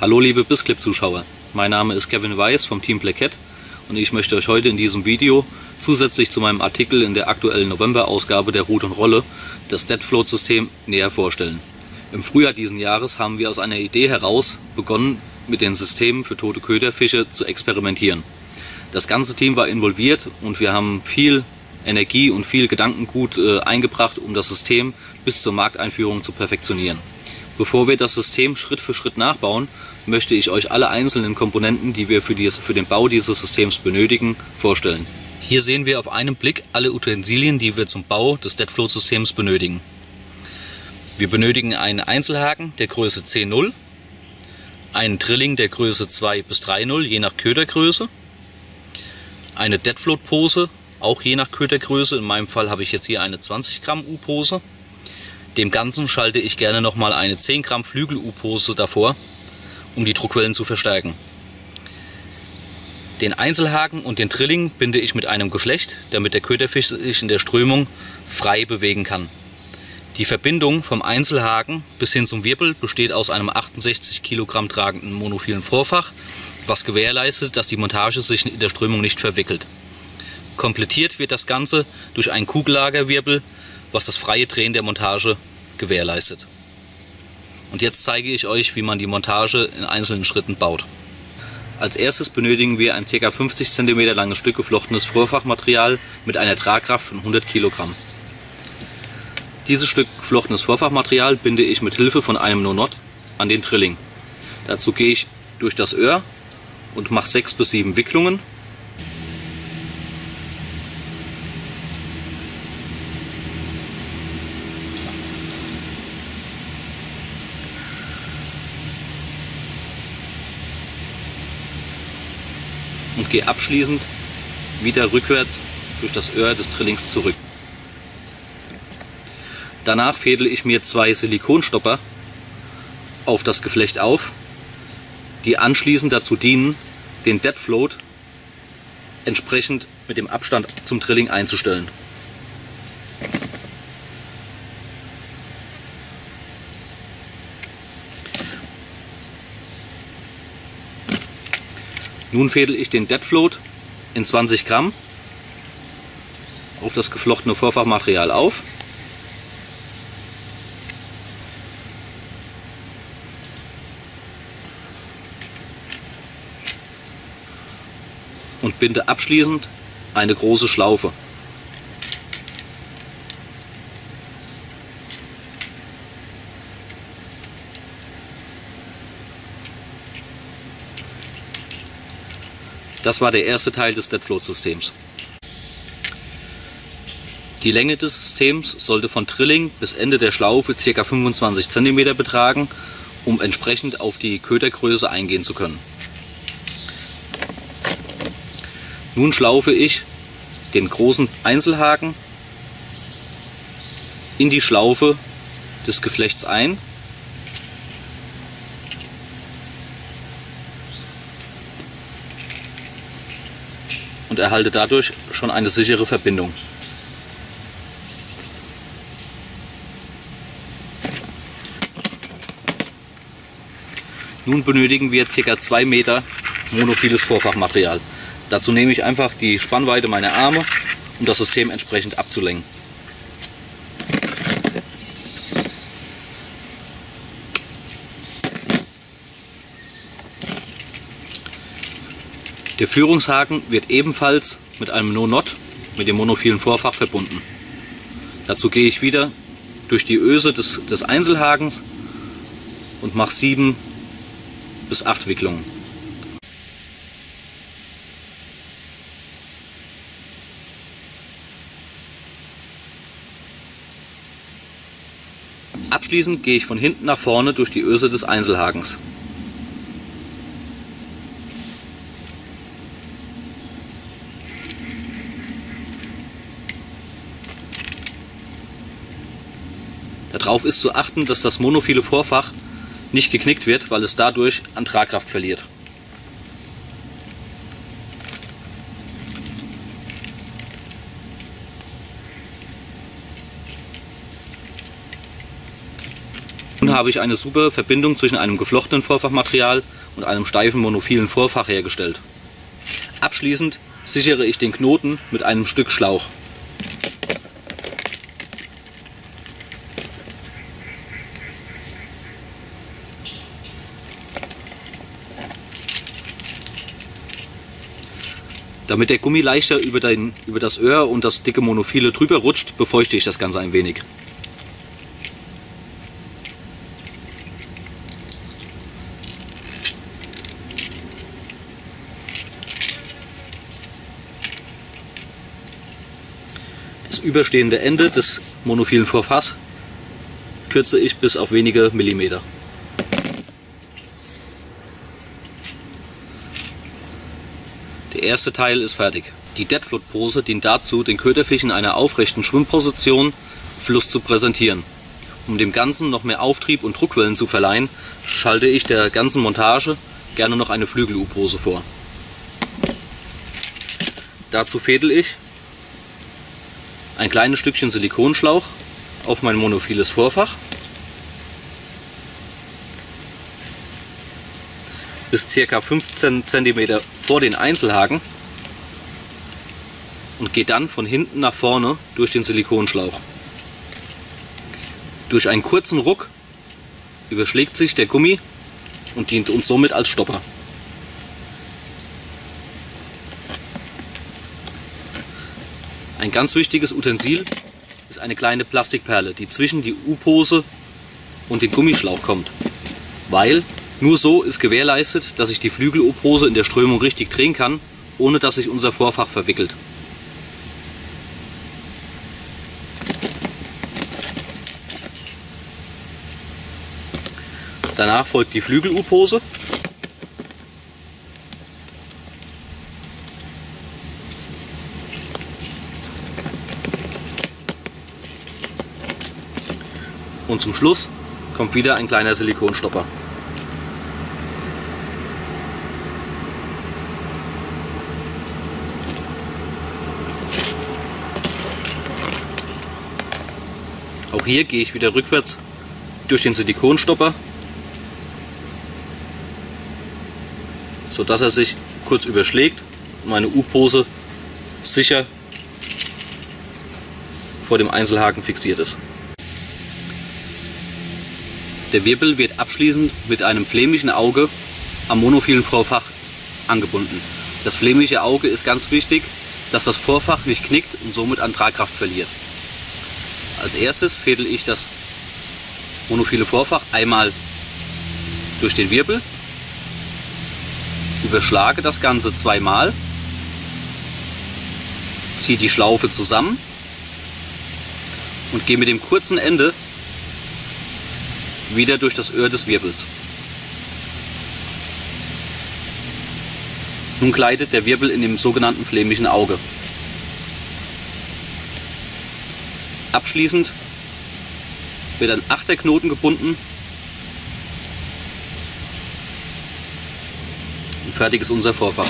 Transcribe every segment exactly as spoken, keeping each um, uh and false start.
Hallo liebe BissClip-Zuschauer, mein Name ist Kevin Weiss vom Team Black Cat und ich möchte euch heute in diesem Video zusätzlich zu meinem Artikel in der aktuellen November-Ausgabe der Route und Rolle das Dead Float-System näher vorstellen. Im Frühjahr diesen Jahres haben wir aus einer Idee heraus begonnen, mit den Systemen für tote Köderfische zu experimentieren. Das ganze Team war involviert und wir haben viel Energie und viel Gedankengut äh, eingebracht, um das System bis zur Markteinführung zu perfektionieren. Bevor wir das System Schritt für Schritt nachbauen, möchte ich euch alle einzelnen Komponenten, die wir für, dies, für den Bau dieses Systems benötigen, vorstellen. Hier sehen wir auf einen Blick alle Utensilien, die wir zum Bau des Dead Float Systems benötigen. Wir benötigen einen Einzelhaken der Größe zehn null, einen Drilling der Größe zwei bis drei null, je nach Ködergröße, eine Dead Float Pose, auch je nach Ködergröße, in meinem Fall habe ich jetzt hier eine zwanzig Gramm U-Pose. Dem Ganzen schalte ich gerne nochmal eine zehn Gramm Flügel-U-Pose davor, um die Druckwellen zu verstärken. Den Einzelhaken und den Drilling binde ich mit einem Geflecht, damit der Köderfisch sich in der Strömung frei bewegen kann. Die Verbindung vom Einzelhaken bis hin zum Wirbel besteht aus einem achtundsechzig Kilogramm tragenden monophilen Vorfach, was gewährleistet, dass die Montage sich in der Strömung nicht verwickelt. Komplettiert wird das Ganze durch einen Kugellagerwirbel, was das freie Drehen der Montage gewährleistet. Und jetzt zeige ich euch, wie man die Montage in einzelnen Schritten baut. Als erstes benötigen wir ein ca. fünfzig Zentimeter langes Stück geflochtenes Vorfachmaterial mit einer Tragkraft von hundert Kilogramm. Dieses Stück geflochtenes Vorfachmaterial binde ich mit Hilfe von einem No-Knot an den Drilling. Dazu gehe ich durch das Öhr und mache sechs bis sieben Wicklungen. Und gehe abschließend wieder rückwärts durch das Öhr des Drillings zurück. Danach fädle ich mir zwei Silikonstopper auf das Geflecht auf, die anschließend dazu dienen, den Dead Float entsprechend mit dem Abstand zum Drilling einzustellen. Nun fädel ich den Dead Float in zwanzig Gramm auf das geflochtene Vorfachmaterial auf und binde abschließend eine große Schlaufe. Das war der erste Teil des Dead Float Systems. Die Länge des Systems sollte von Drilling bis Ende der Schlaufe ca. fünfundzwanzig Zentimeter betragen, um entsprechend auf die Ködergröße eingehen zu können. Nun schlaufe ich den großen Einzelhaken in die Schlaufe des Geflechts ein und erhalte dadurch schon eine sichere Verbindung. Nun benötigen wir ca. zwei Meter monophiles Vorfachmaterial. Dazu nehme ich einfach die Spannweite meiner Arme, um das System entsprechend abzulenken. Der Führungshaken wird ebenfalls mit einem No-Knot mit dem monophilen Vorfach verbunden. Dazu gehe ich wieder durch die Öse des, des Einzelhakens und mache sieben bis acht Wicklungen. Abschließend gehe ich von hinten nach vorne durch die Öse des Einzelhakens. Darauf ist zu achten, dass das monophile Vorfach nicht geknickt wird, weil es dadurch an Tragkraft verliert. Nun habe ich eine super Verbindung zwischen einem geflochtenen Vorfachmaterial und einem steifen monophilen Vorfach hergestellt. Abschließend sichere ich den Knoten mit einem Stück Schlauch. Damit der Gummi leichter über, den, über das Öhr und das dicke Monophile drüber rutscht, befeuchte ich das Ganze ein wenig. Das überstehende Ende des monophilen Vorfachs kürze ich bis auf wenige Millimeter. Der erste Teil ist fertig. Die Dead Float Pose dient dazu, den Köderfisch in einer aufrechten Schwimmposition im Fluss zu präsentieren. Um dem Ganzen noch mehr Auftrieb und Druckwellen zu verleihen, schalte ich der ganzen Montage gerne noch eine Flügel-U-Pose vor. Dazu fädel ich ein kleines Stückchen Silikonschlauch auf mein monophiles Vorfach bis ca. fünfzehn Zentimeter vor den Einzelhaken und geht dann von hinten nach vorne durch den Silikonschlauch. Durch einen kurzen Ruck überschlägt sich der Gummi und dient uns somit als Stopper. Ein ganz wichtiges Utensil ist eine kleine Plastikperle, die zwischen die U-Pose und den Gummischlauch kommt, weil nur so ist gewährleistet, dass ich die Flügel-O-Pose in der Strömung richtig drehen kann, ohne dass sich unser Vorfach verwickelt. Danach folgt die Flügel-U-Pose. Und zum Schluss kommt wieder ein kleiner Silikonstopper. Auch hier gehe ich wieder rückwärts durch den Silikonstopper, sodass er sich kurz überschlägt und meine U-Pose sicher vor dem Einzelhaken fixiert ist. Der Wirbel wird abschließend mit einem flämischen Auge am monophilen Vorfach angebunden. Das flämische Auge ist ganz wichtig, dass das Vorfach nicht knickt und somit an Tragkraft verliert. Als erstes fädel ich das monophile Vorfach einmal durch den Wirbel, überschlage das Ganze zweimal, ziehe die Schlaufe zusammen und gehe mit dem kurzen Ende wieder durch das Öhr des Wirbels. Nun gleitet der Wirbel in dem sogenannten flämischen Auge. Abschließend wird ein Achterknoten gebunden und fertig ist unser Vorfach.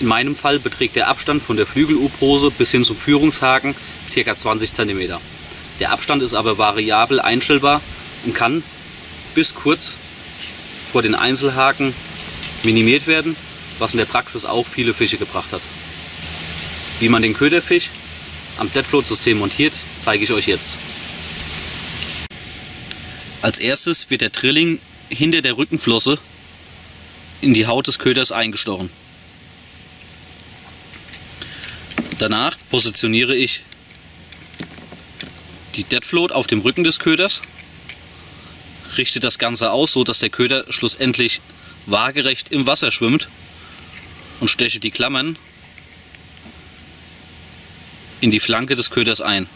In meinem Fall beträgt der Abstand von der Flügel-U-Pose bis hin zum Führungshaken ca. zwanzig Zentimeter. Der Abstand ist aber variabel einstellbar und kann bis kurz vor den Einzelhaken minimiert werden, was in der Praxis auch viele Fische gebracht hat. Wie man den Köderfisch am Dead Float System montiert, zeige ich euch jetzt. Als erstes wird der Drilling hinter der Rückenflosse in die Haut des Köders eingestochen. Danach positioniere ich die Dead Float auf dem Rücken des Köders, richte das Ganze aus, so dass der Köder schlussendlich waagerecht im Wasser schwimmt und steche die Klammern in die Flanke des Köders ein.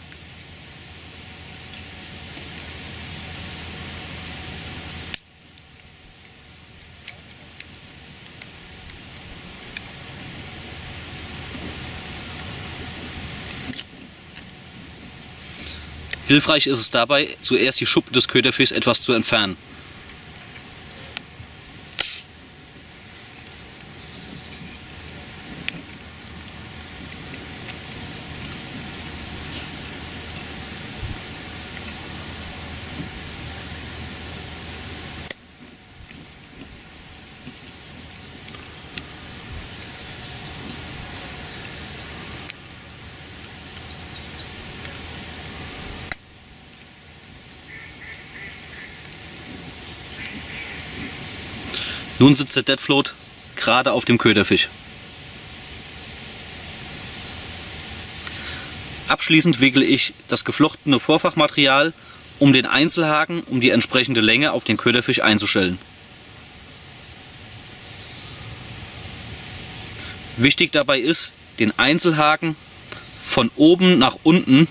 Hilfreich ist es dabei, zuerst die Schuppen des Köderfischs etwas zu entfernen. Nun sitzt der Dead Float gerade auf dem Köderfisch. Abschließend wickele ich das geflochtene Vorfachmaterial um den Einzelhaken, um die entsprechende Länge auf den Köderfisch einzustellen. Wichtig dabei ist, den Einzelhaken von oben nach unten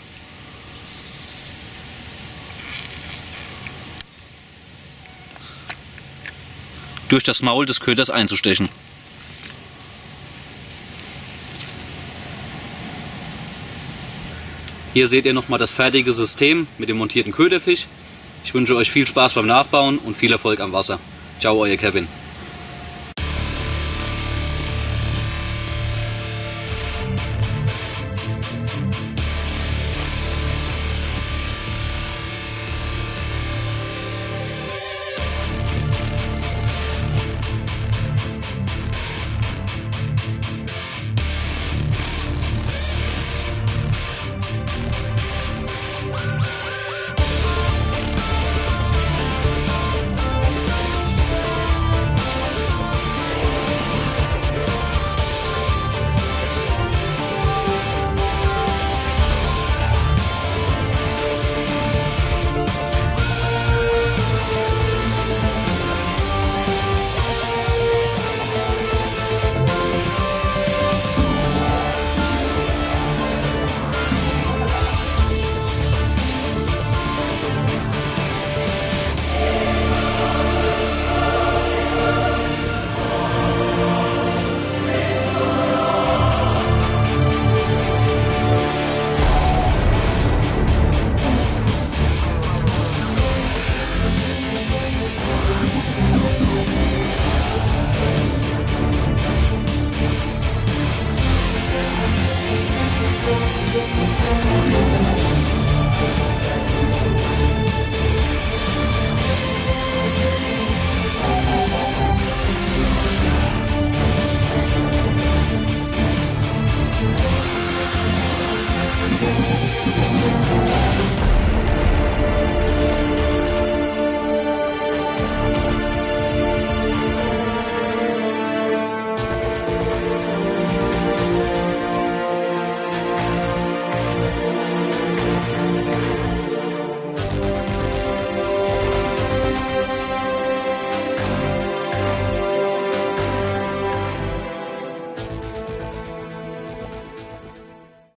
durch das Maul des Köders einzustechen. Hier seht ihr nochmal das fertige System mit dem montierten Köderfisch. Ich wünsche euch viel Spaß beim Nachbauen und viel Erfolg am Wasser. Ciao, euer Kevin.